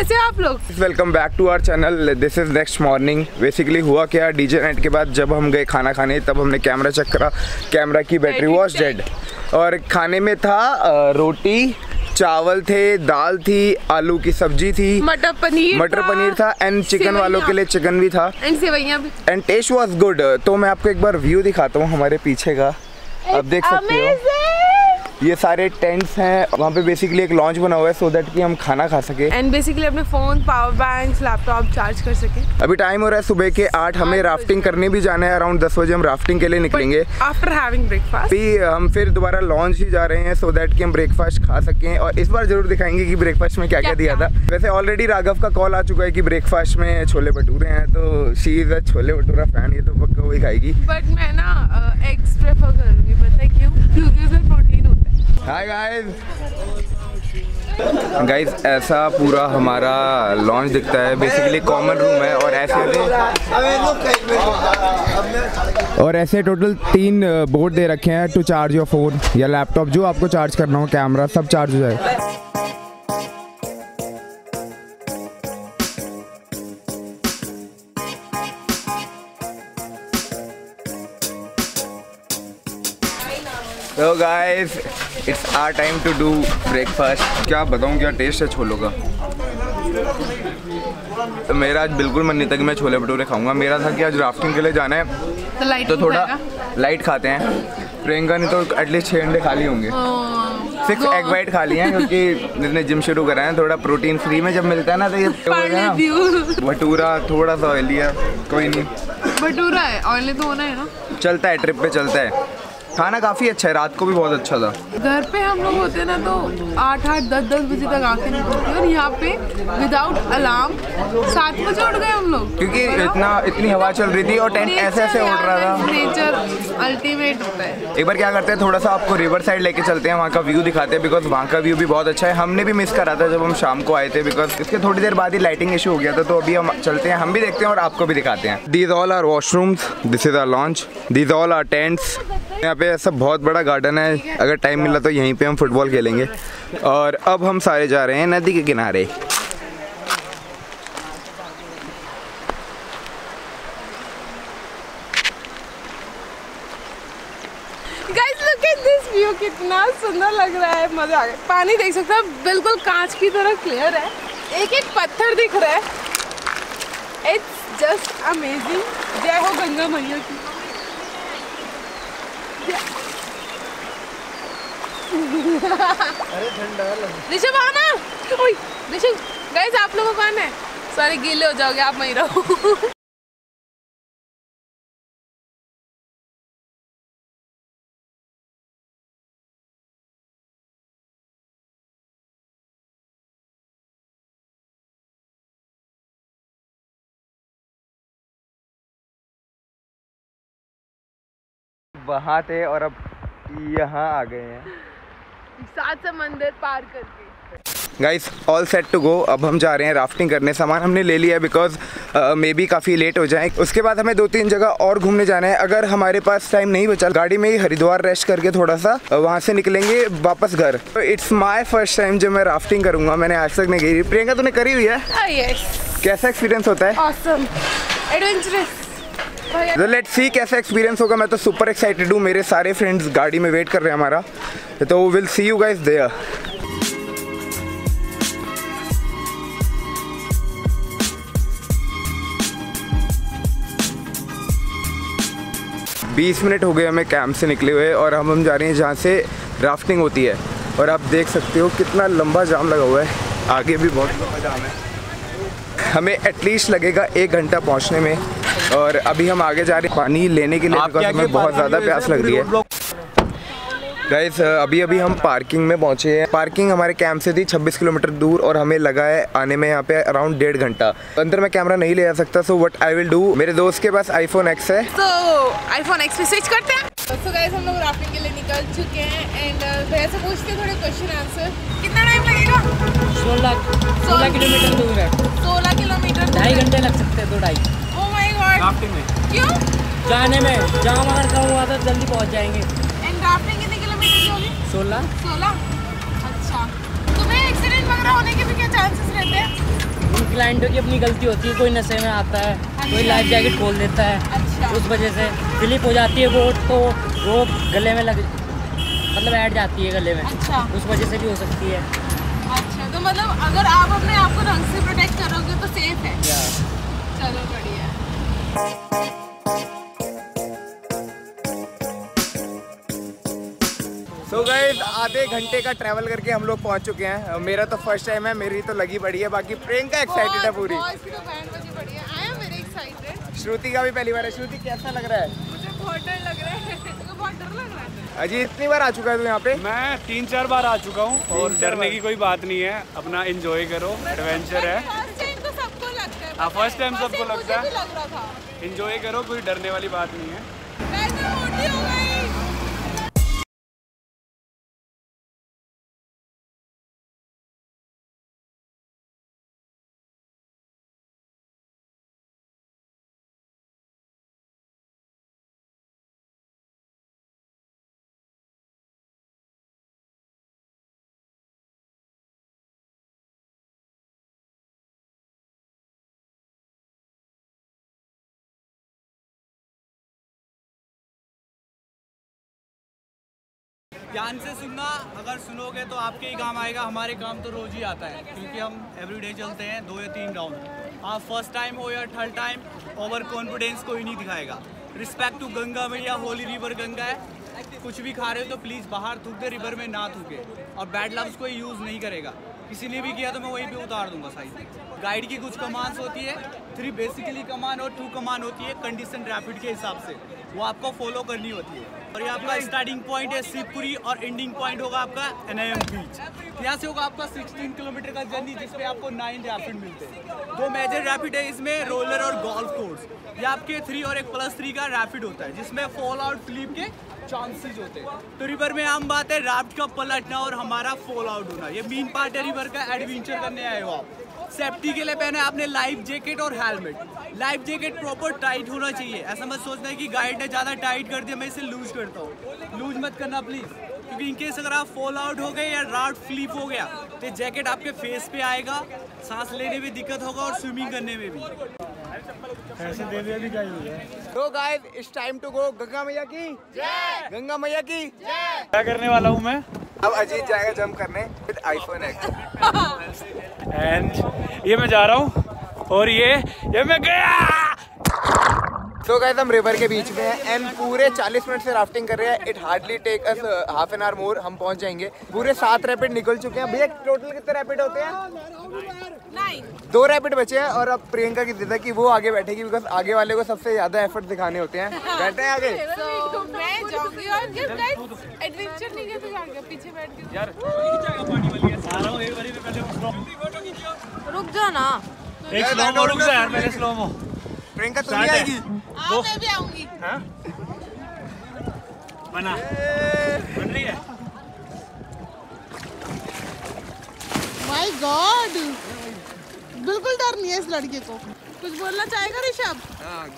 कैसे आप लोग? Welcome back to our channel. This is next morning. Basically हुआ क्या, डीजे नाइट के बाद जब हम गए खाना खाने तब हमने कैमरा चेक करा, कैमरा की बैटरी वॉज डेड। और खाने में था रोटी, चावल थे, दाल थी, आलू की सब्जी थी, मटर पनीर था एंड चिकन वालों के लिए चिकन भी था एंड सेवइयां भी एंड टेस्ट वाज गुड। तो मैं आपको एक बार व्यू दिखाता हूँ हमारे पीछे का। आप देख सकते हो ये सारे टेंट्स हैं, वहाँ पे बेसिकली एक लॉन्च बना हुआ है सो दैट कि हम खाना खा सके एंड बेसिकली अपने phone, power bank, laptop charge कर सके। अभी टाइम हो रहा है सुबह के 8, हमें राफ्टिंग करने भी जाना है। अराउंड 10 बजे हम राफ्टिंग के लिए निकलेंगे आफ्टर हैविंग ब्रेकफास्ट। हम फिर दोबारा लॉन्च ही जा रहे हैं सो दैट कि हम ब्रेकफास्ट खा सकें और इस बार जरूर दिखाएंगे कि ब्रेकफास्ट में क्या क्या दिया था। वैसे ऑलरेडी राघव का कॉल आ चुका है कि ब्रेकफास्ट में छोले भटूरे हैं, तो she is a chole bhatura fan, ये तो पक्का वही खाएगी। बट मैं ना एग्स प्रेफर करूँगी, पता है क्यों? क्योंकि उसमें प्रोटीन होता है। हाय गाइस, ऐसा पूरा हमारा लॉन्च दिखता है। बेसिकली कॉमन रूम है और ऐसे टोटल 3 बोर्ड दे रखे हैं टू चार्ज योर फोन या लैपटॉप, जो आपको चार्ज करना हो, कैमरा सब चार्ज हो जाएगा। So guys, it's our time to do breakfast. क्या बताऊँ क्या टेस्ट है छोलों का। तो मेरा आज बिल्कुल मन नहीं था कि मैं छोले भटूरे खाऊंगा। मेरा था कि आज राफ्टिंग के लिए जाना है तो थोड़ा लाइट खाते हैं। प्रियंका ने तो एटलीस्ट 6 अंडे खा लिए होंगे, 6 एग वाइट खा लिए हैं क्योंकि जितने जिम शुरू कराए हैं थोड़ा प्रोटीन फ्री में जब मिलता है ना तो ये भटूरा थोड़ा सा ऑयली है, कोई नहीं भटूरा है, ऑयली तो होना है ना, चलता है ट्रिप पे चलता है। खाना काफ़ी अच्छा है, रात को भी बहुत अच्छा था। घर पे हम लोग होते ना तो 8-10 बजे तक आके निकलते और यहाँ पे विदाउट अलार्म 7 बजे उठ गए हम लोग क्योंकि इतनी हवा चल रही थी और टेंट ऐसे उड़ रहा था। नेचर अल्टीमेट होता है। एक बार क्या करते हैं, थोड़ा सा आपको रिवर साइड लेके चलते हैं, वहाँ का व्यू दिखाते हैं बिकॉज वहाँ का व्यू भी बहुत अच्छा है। हमने भी मिस करा था जब हम शाम को आए थे बिकॉज इसके थोड़ी देर बाद ही लाइटिंग इशू हो गया था। तो अभी हम चलते हैं, हम भी देखते हैं और आपको भी दिखाते हैं। These all are washrooms, this is our lounge, these all are tents. यहाँ पे ऐसा बहुत बड़ा गार्डन है, अगर टाइम मिला तो यहीं पे हम फुटबॉल खेलेंगे। और अब हम सारे जा रहे हैं नदी के किनारे। Guys, look at this view, कितना सुंदर लग रहा है, मजा आ गया। पानी देख सकते हो, बिल्कुल कांच की तरह क्लियर है, एक एक पत्थर दिख रहा है। It's just amazing. जय हो गंगा मैया की। अरे ठंडा लग। ऋषभ आना। ओए ऋषभ, गाइस आप लोगों को आना है, सारे गीले हो जाओगे, आप वहीं रहो। वहाँ थे और अब यहाँ आ गए हैं, 7 समंदर पार करके। Guys all set to go, अब हम जा रहे हैं राफ्टिंग करने। सामान हमने ले लिया है बिकॉज मे बी काफ़ी लेट हो जाए। उसके बाद हमें 2-3 जगह और घूमने जाना है। अगर हमारे पास टाइम नहीं बचा, गाड़ी में ही हरिद्वार रेस्ट करके थोड़ा सा वहाँ से निकलेंगे वापस घर। तो इट्स माय फर्स्ट टाइम जब मैं राफ्टिंग करूँगा, मैंने आज तक नहीं की। प्रियंका तूने करी हुई है? यस। कैसा एक्सपीरियंस होता है? Awesome, adventurous. तो लेट्स सी कैसा एक्सपीरियंस होगा। मैं तो सुपर एक्साइटेड हूँ, मेरे सारे फ्रेंड्स गाड़ी में वेट कर रहे हैं हमारा। तो will see you guys there. बीस मिनट हो गए हमें कैंप से निकले हुए और हम जा रहे हैं जहाँ से राफ्टिंग होती है। और आप देख सकते हो कितना लंबा जाम लगा हुआ है, आगे भी बहुत लंबा जाम है। हमें एटलीस्ट लगेगा 1 घंटा पहुँचने में और अभी हम आगे जा रहे हैं पानी लेने के लिए बिकॉज हमें बहुत ज़्यादा प्यास लग रही है। गाइस अभी हम पार्किंग में पहुँचे हैं। पार्किंग हमारे कैंप से थी 26 किलोमीटर दूर और हमें लगा है आने में यहाँ पे अराउंड 1.5 घंटा। अंदर मैं कैमरा नहीं ले जा सकता, so what I will do, मेरे दोस्त के पास iPhone X है तो iPhone X पे स्विच करते हैं। सो गाइस हम लोग राफ्टिंग के लिए निकल चुके हैं एंड भैया से पूछते हैं थोड़े क्वेश्चन आंसर। कितना टाइम लगेगा? 16 किलोमीटर दूर है, 16 किलोमीटर 2.5 घंटे लग सकते हैं, 2-2.5। राफ्टिंग में क्यों? जाने में जाम अगर कम हुआ तो जल्दी पहुंच जाएंगे। एंड राफ्टिंग कितने किलोमीटर की होगी? 16। अच्छा, तुम्हें एक्सीडेंट वगैरह होने के भी क्या चांसेस रहते हैं? क्लाइंटों की अपनी गलती होती है, कोई नशे में आता है, कोई लाइफ जैकेट खोल देता है, उस वजह से स्लिप हो जाती है बोट, तो वो गले में लग मतलब ऐड जाती है गले में, उस वजह से भी हो सकती है। अच्छा, तो मतलब अगर आप अपने आप को ढंग से प्रोटेक्ट करोगे तो सेफ है। चलो बढ़िया। सो गाइस, आधे घंटे का ट्रैवल करके हम लोग पहुंच चुके हैं। मेरा तो फर्स्ट टाइम है, मेरी तो लगी पड़ी है, बाकी प्रियंका एक्साइटेड है पूरी। श्रुति का भी पहली बार है। श्रुति, कैसा लग रहा है? मुझे बहुत डर लग रहा है। तो बहुत डर लग रहा है। अजी, इतनी बार आ चुका है तू यहाँ पे? मैं 3-4 बार आ चुका हूँ और डरने की कोई बात नहीं है, अपना एंजॉय करो, एडवेंचर है। फर्स्ट टाइम सबको लगता है, एंजॉय करो, कोई डरने वाली बात नहीं है। ध्यान से सुनना, अगर सुनोगे तो आपके ही काम आएगा। हमारे काम तो रोज ही आता है क्योंकि हम एवरीडे चलते हैं 2 या 3 राउंड। आप फर्स्ट टाइम हो या थर्ड टाइम, ओवर कॉन्फिडेंस कोई नहीं दिखाएगा। रिस्पेक्ट टू गंगा भैया, होली रिवर गंगा है। कुछ भी खा रहे हो तो प्लीज़ बाहर थूक दे, रिवर में ना थूके। और बैड लफ्ज़ कोई यूज़ नहीं करेगा, किसी ने भी किया तो मैं वहीं पे उतार दूंगा। साइड गाइड की कुछ कमांड्स होती है, 3 बेसिकली कमांड और 2 कमांड होती है कंडीशन रैपिड के हिसाब से, वो आपको फॉलो करनी होती है। और ये आपका स्टार्टिंग पॉइंट है शिवपुरी और एंडिंग पॉइंट होगा आपका NIM बीच। यहाँ से होगा आपका 16 किलोमीटर का जर्नी, जिसपे आपको 9 रैपिड मिलते हैं। 2 मेजर रैपिड है इसमें, रोलर और गोल्फ कोर्स। ये आपके 3 और एक +3 का रैपिड होता है जिसमें फॉल आउट स्लिप के चांसेस होते हैं। तो रिवर में आम बात है राफ्ट का पलटना और हमारा फॉल आउट होना, ये मेन पार्ट है रिवर का। एडवेंचर करने आए हो आप, सेफ्टी के लिए पहना है आपने लाइफ जैकेट और helmet. Life jacket proper tight होना चाहिए, ऐसा मत सोचना है कि गाइड ने ज़्यादा टाइट कर दिया मैं इसे लूज करता हूँ। लूज मत करना प्लीज़, क्योंकि इनकेस अगर आप फॉल आउट हो गए या राफ्ट फ्लिप हो गया तो जैकेट आपके फेस पे आएगा, सांस लेने में दिक्कत होगा और स्विमिंग करने में भी। ऐसे दे दिया भी चाहिए। तो guys, it's time to go. Ganga मैया की जय। गंगा मैया की जय। क्या करने वाला हूँ मैं अब? अजीत जाएगा जंप करने विद आईफोन एक्स एंड ये मैं जा रहा हूँ और ये मैं गया। तो गाइस, हम रिवर के बीच में हैं एंड पूरे 40 मिनट से राफ्टिंग कर रहे हैं। It hardly take us half an hour more, हम पहुंच जाएंगे। पूरे 7 रैपिड निकल चुके हैं। भैया टोटल कितने रैपिड होते हैं? 9। 2 रैपिड बचे हैं और अब प्रियंका की जिद है कि वो आगे बैठेगी, बिकॉज आगे वाले को सबसे ज्यादा एफर्ट दिखाने होते हैं। बैठे हैं आगे। रुक जा ना, रुक जा यार, मेरे स्लोमो। प्रियंका तो नहीं आएगी? मैं भी आऊंगी। हाँ? बन रही है। My God! बिल्कुल डर नहीं है इस लड़के को। कुछ बोलना चाहेगा Rishabh?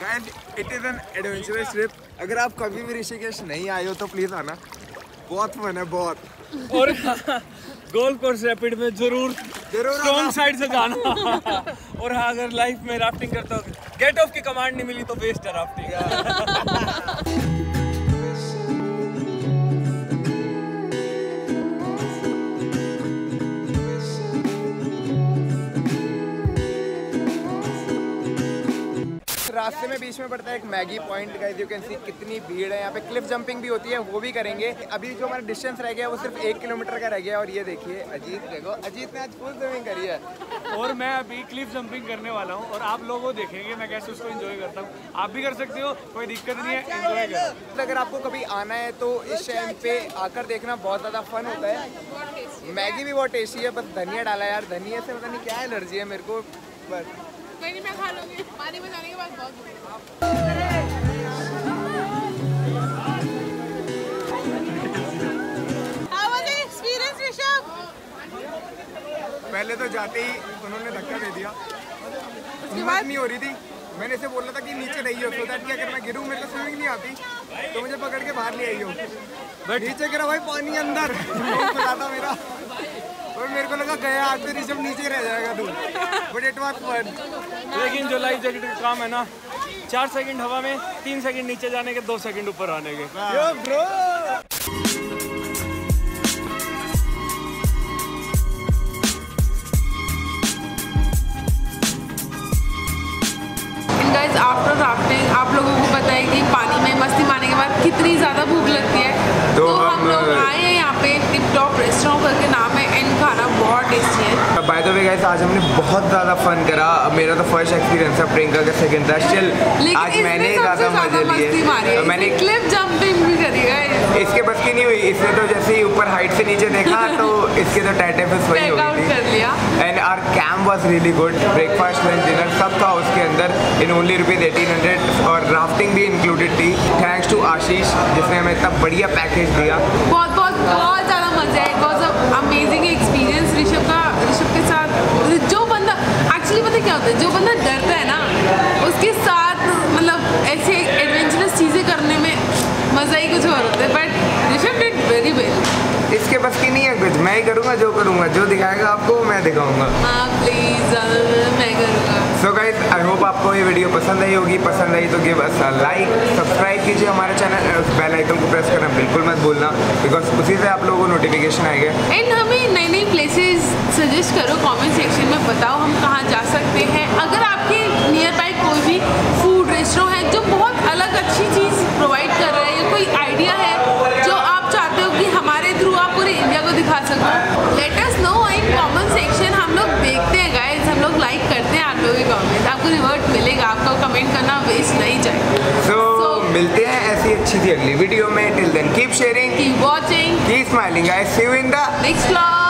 Guys, it is an adventurous trip. अगर आप कभी भी ऋषिकेश नहीं आए हो तो प्लीज आना, बहुत फन है बहुत। और गोल्फ कोर्स रैपिड में जरूर स्ट्रॉन्ग साइड से जाना। और हाँ, अगर लाइफ में राफ्टिंग करता हो, गेट ऑफ की कमांड नहीं मिली तो वेस्ट है राफ्टिंग। रास्ते में बीच में पड़ता है एक Maggi point. Guys, you can see कितनी भीड़ है यहाँ पे। क्लिफ जंपिंग भी होती है, वो भी करेंगे। अभी जो हमारा डिस्टेंस रह गया वो सिर्फ 1 किलोमीटर का रह गया। और ये देखिए अजीत, देखो अजीत ने आज फुल स्विमिंग करी है। और मैं अभी क्लिफ जंपिंग करने वाला हूँ और आप लोग वो देखेंगे मैं कैसे उसको एंजॉय करता हूँ। आप भी कर सकते हो, कोई दिक्कत नहीं है, एंजॉय करो। अगर आपको कभी आना है तो इस टाइम पे आकर देखना, बहुत ज़्यादा फन होता है। मैगी भी बहुत टेस्टी है, बस धनिया डाला यार। धनिया से पता नहीं क्या एलर्जी है मेरे को, बस नहीं मैं खा लूंगी। पानी में जाने के बाद बहुत एक्सपीरियंस। ऋषभ पहले तो जाते ही उन्होंने धक्का दे दिया, उसके बाद नहीं हो रही थी। मैंने इसे बोला था कि नीचे नहीं हो, सो दैट कि अगर मैं गिरूं, मेरे को स्विमिंग नहीं आती तो मुझे पकड़ के बाहर ले आई हो। नीचे गिरा भाई, पानी अंदर। मेरा और मेरे को लगा गया आते ऋषभ नीचे रह जाएगा दूर, बट इट वाज फन। लेकिन जो लाइफ जैकेट का काम है ना, 4 सेकंड हवा में, 3 सेकंड नीचे जाने के, 2 सेकंड ऊपर आने के। Yo bro, guys after rafting आप लोगों को पता है कि पानी में मस्ती मारने के बाद कितनी ज़्यादा भूख लगती है, तो हम लोग आए हैं यहाँ पे टिक टॉक रेस्टोरेंट करके नाम है, एंड खाना बहुत टेस्टी है। बाय द वे गाइस, आज हमने बहुत ज़्यादा फन करा। मेरा तो फर्स्ट एक्सपीरियंस था, प्रियंका का सेकंड था। चल आज मैंने ज़्यादा मजे लिए, मैंने क्लिप जंपिंग भी करी है, इसके बस की नहीं हुई। इसने तो जैसे ही ऊपर हाइट से नीचे देखा तो इसके तो टाइटे फिस वही हो गई थी। And our camp was really good, breakfast and dinner सब था उसके अंदर इन ₹1800 और राफ्टिंग भी इंक्लूडेड थी। थैंक्स टू आशीष जिसने हमें इतना बढ़िया पैकेज दिया। बहुत बहुत बहुत ज़्यादा मजा आया, बहुत अमेजिंग एक्सपीरियंस। ऋषभ के साथ जो बंदा एक्चुअली पता क्या होता है, जो बंदा डरता है ना उसके साथ मतलब ऐसे एडवेंचरस चीज़ें करने में मज़ा ही कुछ और होता है। But Rishabh did very well, इसके बस की नहीं है कुछ। मैं ही करूँगा जो करूँगा, जो दिखाएगा आपको मैं दिखाऊँगा। हाँ प्लीज़, मैं करूँगा। सो गाइस, आई होप आपको ये वीडियो पसंद आई होगी। पसंद आई तो give us a like, subscribe कीजिए हमारे चैनल, बेल आइकन को प्रेस करना बिल्कुल मत भूलना, बिकॉज उसी से आप लोगों को नोटिफिकेशन आएगा। एंड हमें नई नई प्लेसेस सजेस्ट करो, कॉमेंट सेक्शन में बताओ हम कहाँ जा सकते हैं। अगर आपके नियर बाई कोई भी फूड रेस्टोरेंट है जो बहुत अलग अच्छी चीज़ प्रोवाइड कर रहा है, या कोई आइडिया है जो आप चाहते हो कि हमारे थ्रू आप पूरे इंडिया को दिखा सको, let us know in comment section. हम लोग देखते हैं गाइस, हम लोग लाइक करते हैं आप लोगों के कमेंट, आपको रिवॉर्ड मिलेगा, आपको कमेंट करना वेस्ट नहीं जाएगा। सो मिलते हैं ऐसी अच्छी सी अगली वीडियो में। Till then keep sharing, keep watching, keep smiling guys. See you in the next vlog.